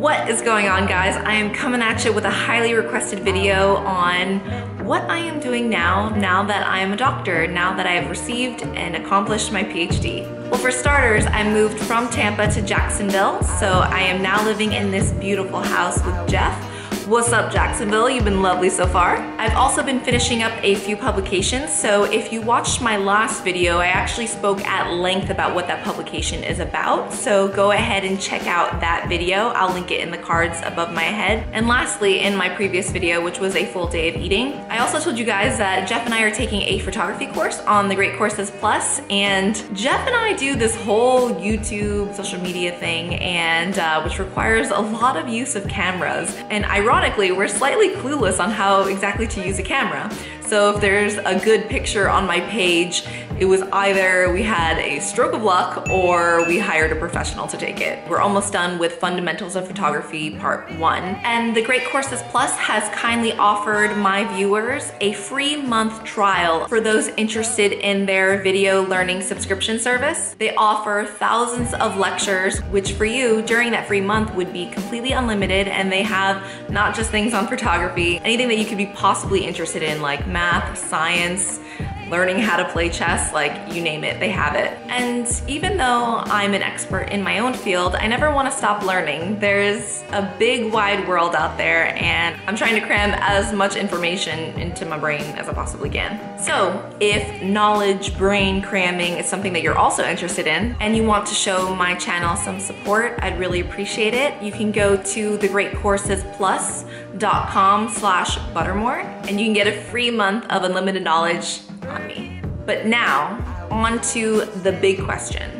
What is going on, guys? I am coming at you with a highly requested video on what I am doing now that I am a doctor, now that I have received and accomplished my PhD. Well, for starters, I moved from Tampa to Jacksonville, so I am now living in this beautiful house with Jeff. What's up, Jacksonville? You've been lovely so far. I've also been finishing up a few publications, so if you watched my last video, I actually spoke at length about what that publication is about, so go ahead and check out that video. I'll link it in the cards above my head. And lastly, in my previous video, which was a full day of eating, I also told you guys that Jeff and I are taking a photography course on The Great Courses Plus, and Jeff and I do this whole YouTube social media thing, and which requires a lot of use of cameras, and ironically, we're slightly clueless on how exactly to use a camera. So if there's a good picture on my page, it was either we had a stroke of luck or we hired a professional to take it. We're almost done with Fundamentals of Photography Part 1. And The Great Courses Plus has kindly offered my viewers a free month trial for those interested in their video learning subscription service. They offer thousands of lectures, which for you during that free month would be completely unlimited, and they have not just things on photography, anything that you could be possibly interested in, like math, science, learning how to play chess, like you name it, they have it. And even though I'm an expert in my own field, I never want to stop learning. There's a big wide world out there, and I'm trying to cram as much information into my brain as I possibly can. So if knowledge brain cramming is something that you're also interested in and you want to show my channel some support, I'd really appreciate it. You can go to thegreatcoursesplus.com/buttermore and you can get a free month of unlimited knowledge on me. But now, on to the big question.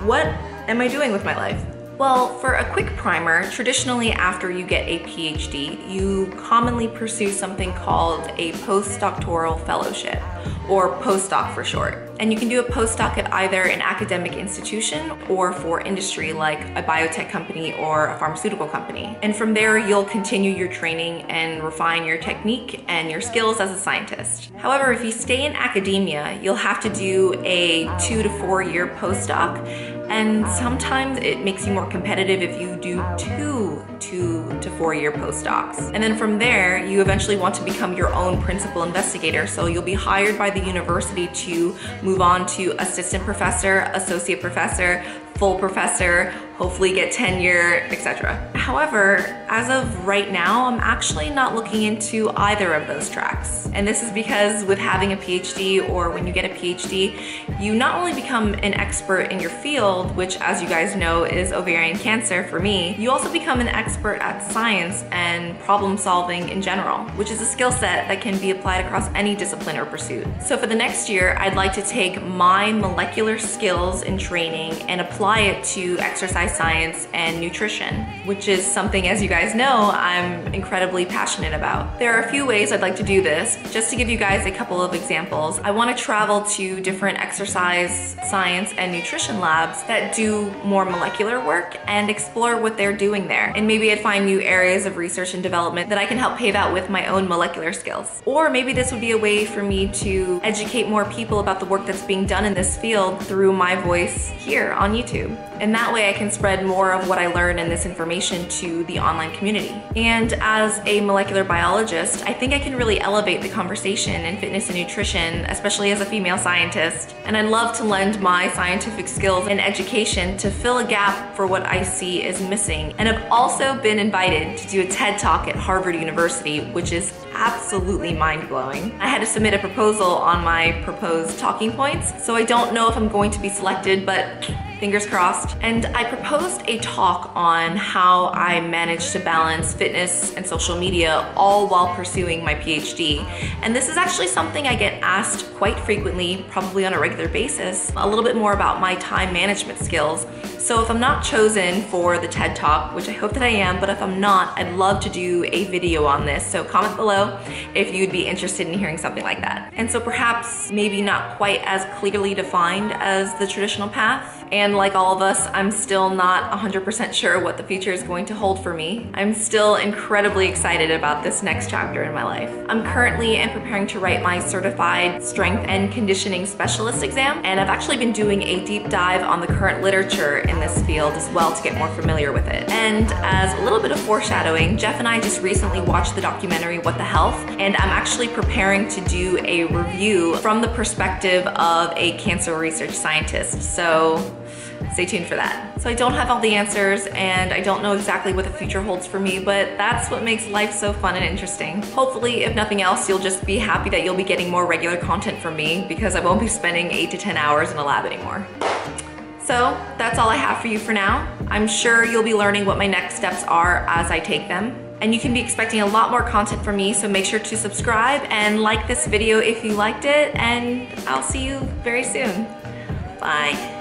What am I doing with my life? Well, for a quick primer, traditionally after you get a PhD, you commonly pursue something called a postdoctoral fellowship, or postdoc for short. And you can do a postdoc at either an academic institution or for industry, like a biotech company or a pharmaceutical company. And from there, you'll continue your training and refine your technique and your skills as a scientist. However, if you stay in academia, you'll have to do a 2 to 4 year postdoc, and sometimes it makes you more competitive if you do two to 4 year postdocs. And then from there, you eventually want to become your own principal investigator. So you'll be hired by the university to move on to assistant professor, associate professor, full professor, hopefully get tenure, etc. However, as of right now, I'm actually not looking into either of those tracks. And this is because with having a PhD, or when you get a PhD, you not only become an expert in your field, which as you guys know is ovarian cancer for me, you also become an expert at science and problem solving in general, which is a skill set that can be applied across any discipline or pursuit. So for the next year, I'd like to take my molecular skills and training and apply it to exercise science and nutrition, which is something, as you guys know, I'm incredibly passionate about. There are a few ways I'd like to do this. Just to give you guys a couple of examples, I want to travel to different exercise science and nutrition labs that do more molecular work and explore what they're doing there. And maybe I'd find new areas of research and development that I can help pave out with my own molecular skills. Or maybe this would be a way for me to educate more people about the work that's being done in this field through my voice here on YouTube. And that way I can spread more of what I learn and this information to the online community. And as a molecular biologist, I think I can really elevate the conversation in fitness and nutrition, especially as a female scientist. And I'd love to lend my scientific skills and education to fill a gap for what I see is missing. And I've also been invited to do a TED Talk at Harvard University, which is absolutely mind-blowing. I had to submit a proposal on my proposed talking points, so I don't know if I'm going to be selected, but fingers crossed. And I proposed a talk on how I managed to balance fitness and social media all while pursuing my PhD. And this is actually something I get asked quite frequently, probably on a regular basis, a little bit more about my time management skills. So if I'm not chosen for the TED Talk, which I hope that I am, but if I'm not, I'd love to do a video on this. So comment below if you'd be interested in hearing something like that. And so perhaps maybe not quite as clearly defined as the traditional path. And like all of us, I'm still not 100% sure what the future is going to hold for me. I'm still incredibly excited about this next chapter in my life. I'm currently preparing to write my Certified Strength and Conditioning Specialist exam, and I've actually been doing a deep dive on the current literature in in this field as well to get more familiar with it. And as a little bit of foreshadowing, Jeff and I just recently watched the documentary What the Health, and I'm actually preparing to do a review from the perspective of a cancer research scientist. So stay tuned for that. So I don't have all the answers and I don't know exactly what the future holds for me, but that's what makes life so fun and interesting. Hopefully, if nothing else, you'll just be happy that you'll be getting more regular content from me because I won't be spending 8 to 10 hours in a lab anymore. So that's all I have for you for now. I'm sure you'll be learning what my next steps are as I take them. And you can be expecting a lot more content from me, so make sure to subscribe and like this video if you liked it, and I'll see you very soon. Bye.